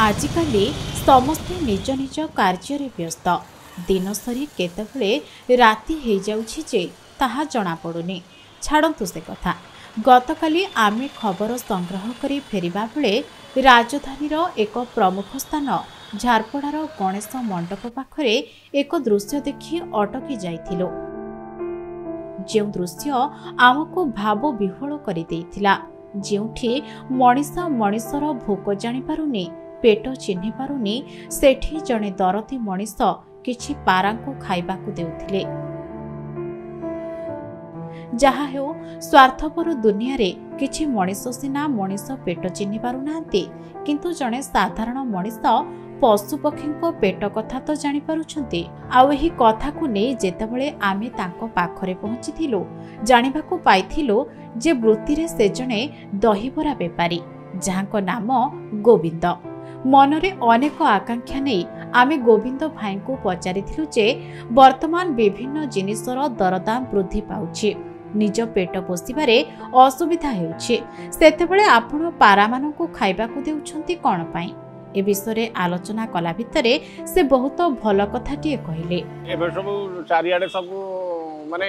आजिकाली समस्ते निज निज कार्य व्यस्त दिन सरी केतबेले राति हो जाउछि जे ताहा जणा पडुनी। छाड़न्तु से कथा। गतकाली आमे खबर संग्रह करी फेरिबा बेले राजधानीर एक प्रमुख स्थान झारपड़ार गणेश मंडप पाखरे एक दृश्य देखि अटकी जाइथिलु, जे दृश्य आमको भाव विह्वल करि देइथिला। जेउठी मनीष मनीषर भोक जानि पारुनी, पेट चिन्हि पारुनी, सेठी जणे दरती मनीष किछि पारांको खाइबाकु देउथिले। जाहा हो स्वार्थपर दुनिया रे किछि मनीष सिना मनीष पेट चिन्हि पारुनांते, किंतु जणे साधारण मनीष पशु पक्षी पेट कथा तो जानि पारुछन्ते। आउ एही कथा को नै जेतेबेले आमे तांको पाखरे पहुँचीलु, जानिबाकु पाइथिलु जे वृत्ति रे से जणे दहीबरा बेपारी, जहाँको नाम गोविंद। मनरे अनेक आकांक्षा नै आमे गोविंद भाई को पचारिथिलु जे वर्तमान विभिन्न जिनिसर दरदाम वृद्धि पाउछि, निज पेट पोषिबारे असुविधा हेउछि, सेतेबेले आपण पारामानंकु खाइबाकु देउछन्ती कोन पाई। ए विषय आलोचना कला भितर से बहुत भल कथाटे कहले। सब चारिआडे सब माने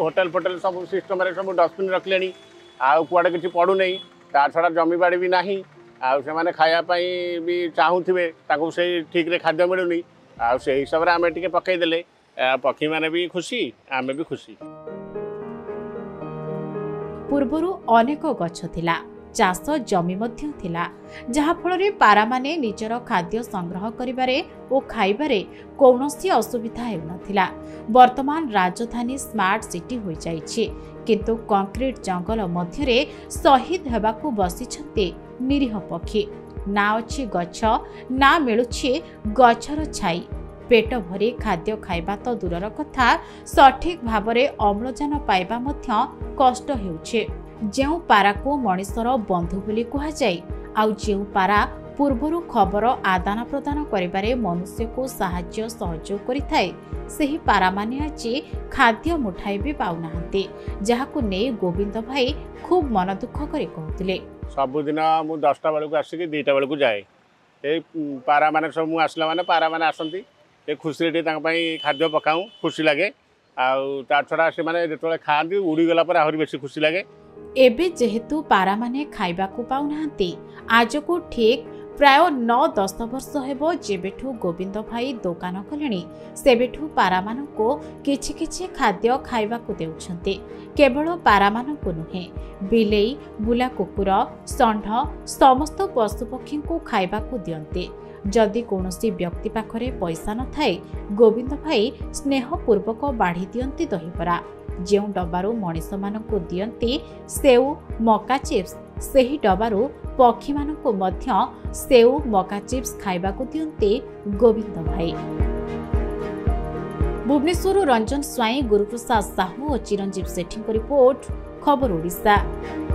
होटल फोटल सब सिस्टम रे सब डस्टबिन रखले, आ कुआडे किछि पडु नै, ता छडा जमी बाड़ी भी नाही, आ से माने खाया पई भी चाहुथिबे, ताको से ठीक रे खाद्य मिलुनी, आ से हिसाब रे आमे टिके पकाई देले, पखी माने भी खुशी, आमे भी खुशी। पूर्वरु अनेक गछ थिला, चाष जमी मध्य थिला, जहा फल पारा माने निजर खाद्य संग्रह करिबारे ओ खाइबारे कौनसी असुविधा हेउ नथिला। वर्तमान राजधानी स्मार्ट सिटी हो जाइछि, किंतु कंक्रीट जंगल मध्यरे शहीद हेबाकु बसिछन्ते निरीह पक्षी। ना अछि गछ, ना मिलुछि गछर छाई। पेट भरी खाद्य खाइबा तो दूरर कथा, सठिक भाबरे अम्लजान पाइबा मध्य कष्ट हेउछि। जेउ पारा को मनीषर बंधु बोली कहा जाय, आउ जेउ पारा पूर्वरु खबर आदान प्रदान करिबारे मनुष्य को साहाय्य सहयोग करिथाय, सेही पारा माने आछि खाद्य मुठाई भी पाउनाहते, जहाकु ने गोविंद भाई खूब मन दुख करि कहथिले। सबुदिन मु 10टा बेलकु आसी दीटा बेलकु जाए, ए पारा माने सब मु आसला माने पारा माने आसंती, ए खुशी रे तांग पई खाद्य पकाऊ खुशी लागे, आउ ता छडा से माने जतले खांदी उडी गला पर आहुरी बेसी खुशी लागे। एबे जेहेतु पारा माने खाइबाकु पाउनाहते, आज को ठीक प्राय 9-10 वर्ष हेबो जेबेठू गोविंद भाई दुकान कलेणी, सेबेठू पारा मानको किछि किछि खाद्य खाइबाकु देउछन्ते। केवल पारा मानको नुहे, बिलेई, बुला कुकुर, षण्ढ समस्त पशुपक्षी को खाइबाकु दियन्ते। जदि कोनोसी व्यक्ति पाखरे पैसा न थाए, गोविंद भाई स्नेहपूर्वक बाढ़ी दियन्ते दहीबरा। जेउ डबारू मनीष मानकु दियन्ते सेउ मका चिप्स, सेही डबारू पक्षी मानकु मध्य सेउ मका चिप्स खाइबाकु दियन्ते गोविंद भाई। भुवनेश्वर रंजन स्वाई, गुरुप्रसाद साहू और चिरंजीव सेठी रिपोर्ट, खबर ओडिशा।